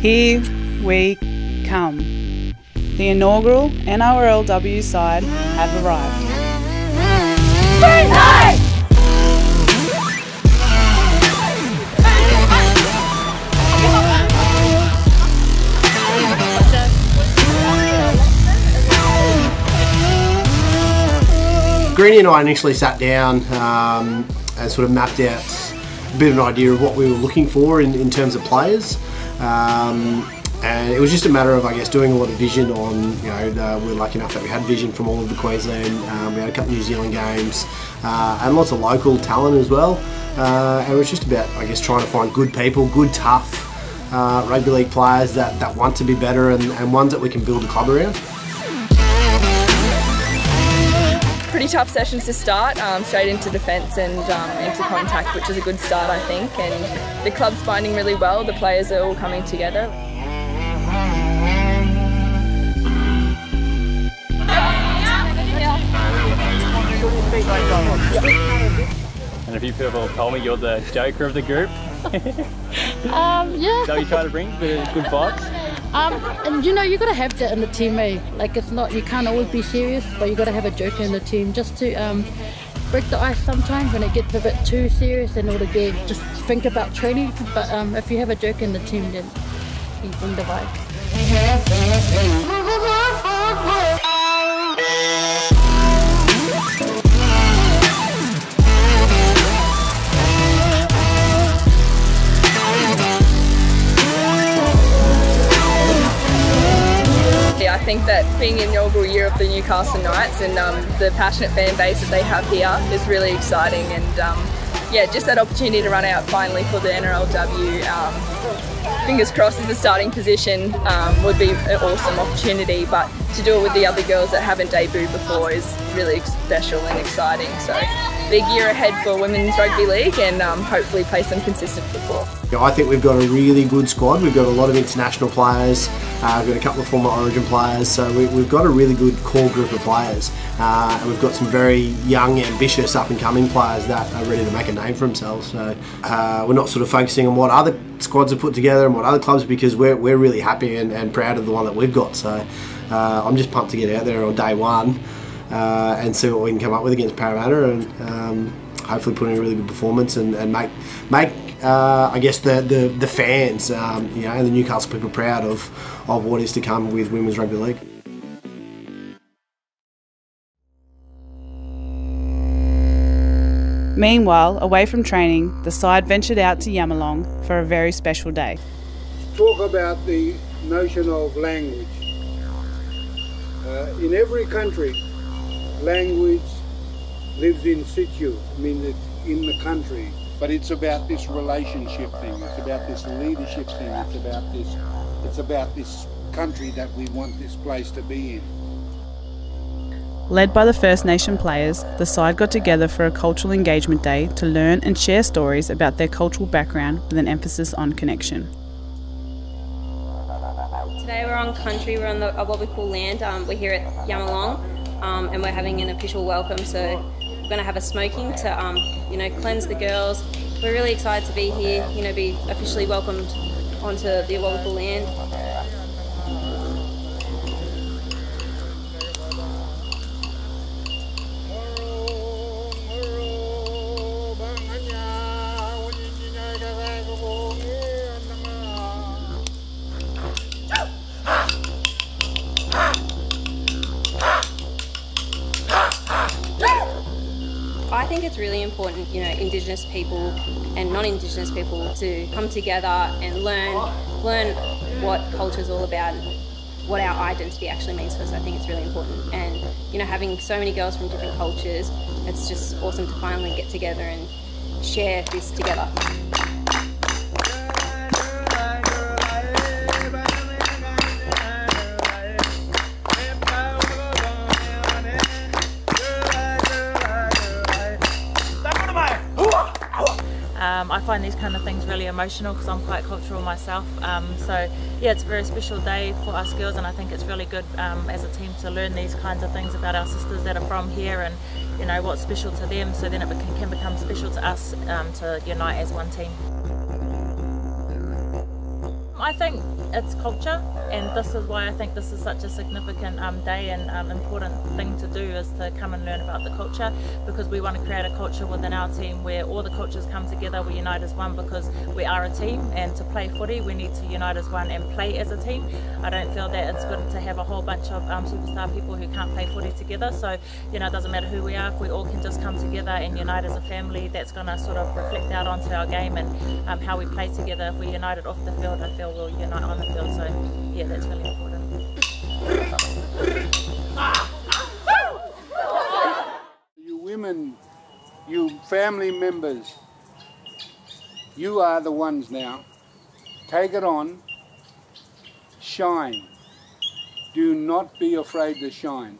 Here we come. The inaugural NRLW side have arrived. Greenie and I initially sat down and sort of mapped out a bit of an idea of what we were looking for in terms of players. And it was just a matter of, I guess, doing a lot of vision on, you know, we were lucky enough that we had vision from all of the Queensland, we had a couple of New Zealand games, and lots of local talent as well. And it was just about, I guess, trying to find good people, good tough rugby league players that want to be better and ones that we can build a club around. Pretty tough sessions to start, straight into defence and into contact, which is a good start, I think. And the club's binding really well, the players are all coming together. And a few people told me you're the joker of the group. Yeah. So you try to bring the good vibes. And you know, you gotta have that in the team, eh? Like, it's not, you can't always be serious, but you gotta have a joker in the team just to break the ice sometimes when it gets a bit too serious in order to just think about training. But if you have a joker in the team, then you bring the vibe. I think that being in the inaugural year of the Newcastle Knights and the passionate fan base that they have here is really exciting, and yeah, just that opportunity to run out finally for the NRLW, fingers crossed as a starting position, would be an awesome opportunity, but to do it with the other girls that haven't debuted before is really special and exciting. So big year ahead for Women's Rugby League, and hopefully play some consistent football. Yeah, I think we've got a really good squad. We've got a lot of international players, we've got a couple of former Origin players, so we've got a really good core group of players. And we've got some very young, ambitious, up-and-coming players that are ready to make a name for themselves. So we're not sort of focusing on what other squads have put together and what other clubs, because we're really happy and proud of the one that we've got. So I'm just pumped to get out there on day one. And see what we can come up with against Parramatta, and hopefully put in a really good performance and make I guess the fans, you know, and the Newcastle people proud of what is to come with Women's Rugby League. Meanwhile, away from training, the side ventured out to Yamalong for a very special day. Talk about the notion of language. In every country, language lives in situ, I mean it's in the country, but it's about this relationship thing, it's about this leadership thing, it's about this country that we want this place to be in. Led by the First Nation players, the side got together for a cultural engagement day to learn and share stories about their cultural background with an emphasis on connection. Today we're on country, we're on the Awabakal land, we're here at Yamalong. And we're having an official welcome, so we're going to have a smoking to, you know, cleanse the girls. We're really excited to be here, you know, be officially welcomed onto the Awabakal land. I think it's really important, you know, Indigenous people and non-Indigenous people to come together and learn what culture's all about, what our identity actually means for us. I think it's really important, and you know, having so many girls from different cultures, it's just awesome to finally get together and share this together. I find these kind of things really emotional because I'm quite cultural myself, so yeah, it's a very special day for us girls, and I think it's really good as a team to learn these kinds of things about our sisters that are from here, and you know, what's special to them, so then it can become special to us, to unite as one team. I think it's culture, and this is why I think this is such a significant day and important thing to do, is to come and learn about the culture, because we want to create a culture within our team where all the cultures come together, we unite as one, because we are a team, and to play footy we need to unite as one and play as a team. I don't feel that it's good to have a whole bunch of superstar people who can't play footy together, so you know, it doesn't matter who we are, if we all can just come together and unite as a family, that's going to sort of reflect out onto our game and how we play together. If we're united off the field, I feel we'll unite on the field, so yeah, that's really important. You women, you family members, you are the ones now. Take it on, shine. Do not be afraid to shine.